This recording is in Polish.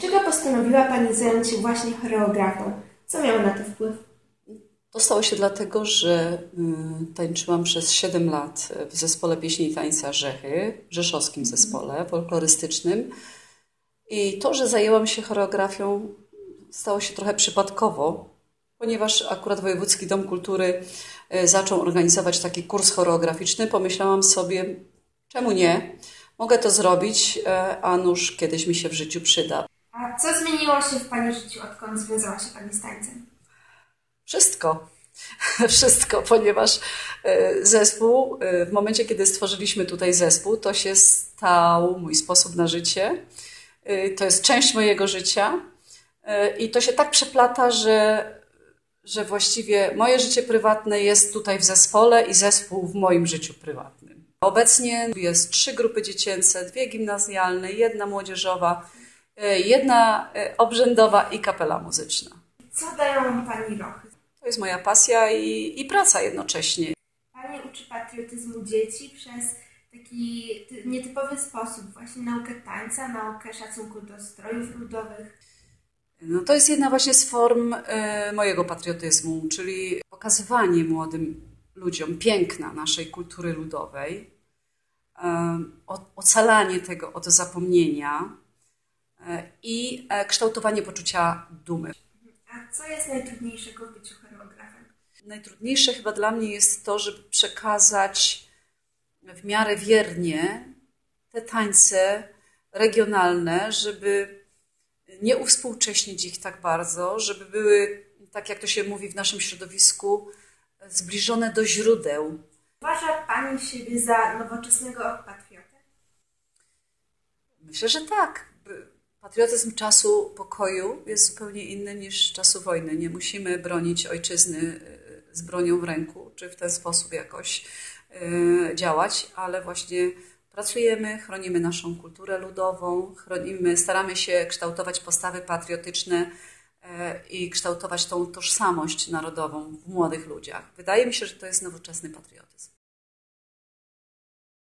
Dlaczego postanowiła Pani zająć się właśnie choreografią? Co miało na to wpływ? To stało się dlatego, że tańczyłam przez 7 lat w zespole pieśni i tańca Rzęchy, rzeszowskim zespole folklorystycznym. I to, że zajęłam się choreografią, stało się trochę przypadkowo, ponieważ akurat Wojewódzki Dom Kultury zaczął organizować taki kurs choreograficzny. Pomyślałam sobie, czemu nie? Mogę to zrobić, a nuż kiedyś mi się w życiu przyda. A co zmieniło się w Pani życiu, odkąd związała się Pani z tańcem? Wszystko. Wszystko, ponieważ zespół, w momencie kiedy stworzyliśmy tutaj zespół, to się stał mój sposób na życie. To jest część mojego życia i to się tak przeplata, że właściwie moje życie prywatne jest tutaj w zespole i zespół w moim życiu prywatnym. Obecnie jest 3 grupy dziecięce, 2 gimnazjalne, 1 młodzieżowa, 1 obrzędowa i kapela muzyczna. Co dają Pani rochy? To jest moja pasja i praca jednocześnie. Pani uczy patriotyzmu dzieci przez taki nietypowy sposób, właśnie naukę tańca, naukę szacunku do strojów ludowych. No to jest jedna właśnie z form mojego patriotyzmu, czyli pokazywanie młodym ludziom piękna naszej kultury ludowej, ocalanie tego od zapomnienia i kształtowanie poczucia dumy. A co jest najtrudniejszego w byciu choreografem? Najtrudniejsze chyba dla mnie jest to, żeby przekazać w miarę wiernie te tańce regionalne, żeby nie uwspółcześnić ich tak bardzo, żeby były, tak jak to się mówi w naszym środowisku, zbliżone do źródeł. Uważa Pani siebie za nowoczesnego patriotę? Myślę, że tak. Patriotyzm czasu pokoju jest zupełnie inny niż czasu wojny. Nie musimy bronić ojczyzny z bronią w ręku, czy w ten sposób jakoś działać, ale właśnie pracujemy, chronimy naszą kulturę ludową, staramy się kształtować postawy patriotyczne i kształtować tą tożsamość narodową w młodych ludziach. Wydaje mi się, że to jest nowoczesny patriotyzm.